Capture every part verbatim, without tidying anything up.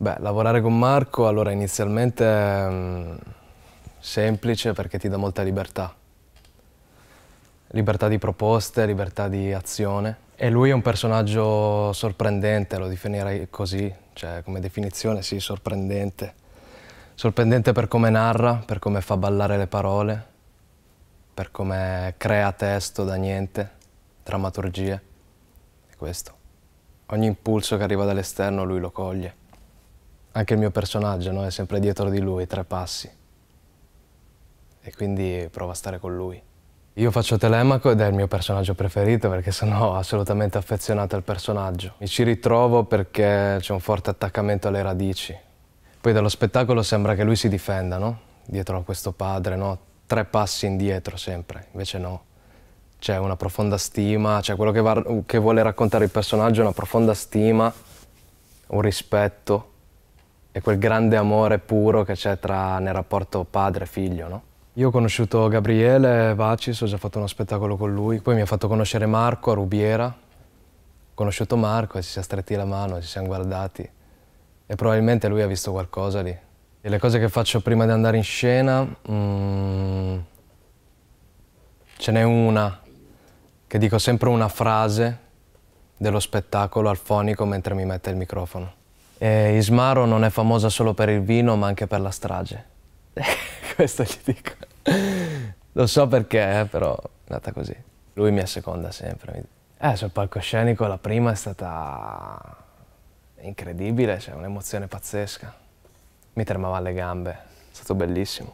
Beh, lavorare con Marco, allora, inizialmente è semplice perché ti dà molta libertà. Libertà di proposte, libertà di azione. E lui è un personaggio sorprendente, lo definirei così, cioè come definizione, sì, sorprendente. Sorprendente per come narra, per come fa ballare le parole, per come crea testo da niente, drammaturgie, è questo. Ogni impulso che arriva dall'esterno lui lo coglie. Anche il mio personaggio, no? È sempre dietro di lui, tre passi. E quindi prova a stare con lui. Io faccio Telemaco ed è il mio personaggio preferito perché sono assolutamente affezionato al personaggio. Mi ci ritrovo perché c'è un forte attaccamento alle radici. Poi dallo spettacolo sembra che lui si difenda, no? Dietro a questo padre, no? Tre passi indietro sempre, invece no. C'è una profonda stima, cioè quello che, va, che vuole raccontare il personaggio è una profonda stima, un rispetto e quel grande amore puro che c'è nel rapporto padre-figlio, no? Io ho conosciuto Gabriele Vacis, ho già fatto uno spettacolo con lui, poi mi ha fatto conoscere Marco a Rubiera, ho conosciuto Marco e ci siamo stretti la mano, ci siamo guardati e probabilmente lui ha visto qualcosa lì. E le cose che faccio prima di andare in scena, mm, ce n'è una, che dico sempre una frase dello spettacolo al fonico mentre mi mette il microfono. E Ismaro non è famosa solo per il vino ma anche per la strage. Questo gli dico. Lo so perché, però è nata così. Lui mi asseconda sempre. Eh, sul palcoscenico la prima è stata incredibile, cioè un'emozione pazzesca. Mi tremava le gambe, è stato bellissimo.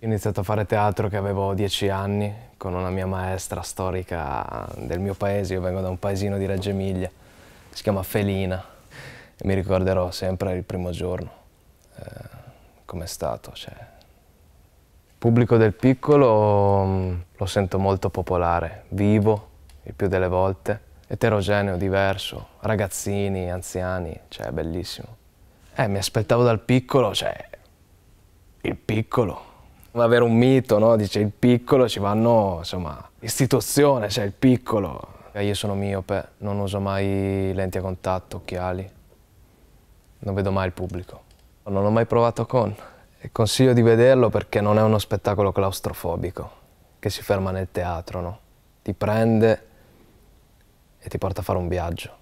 Ho iniziato a fare teatro che avevo dieci anni con una mia maestra storica del mio paese, io vengo da un paesino di Reggio Emilia, si chiama Felina. E mi ricorderò sempre il primo giorno, eh, com'è stato, cioè. Il pubblico del piccolo lo sento molto popolare, vivo il più delle volte, eterogeneo, diverso, ragazzini, anziani, cioè è bellissimo. Eh, mi aspettavo dal piccolo, cioè, il piccolo. Avere un mito, no? Dice il piccolo, ci vanno, insomma, istituzione, cioè il piccolo. Io sono miope, non uso mai lenti a contatto, occhiali, non vedo mai il pubblico. Non l'ho mai provato con. E consiglio di vederlo perché non è uno spettacolo claustrofobico che si ferma nel teatro, no? Ti prende e ti porta a fare un viaggio.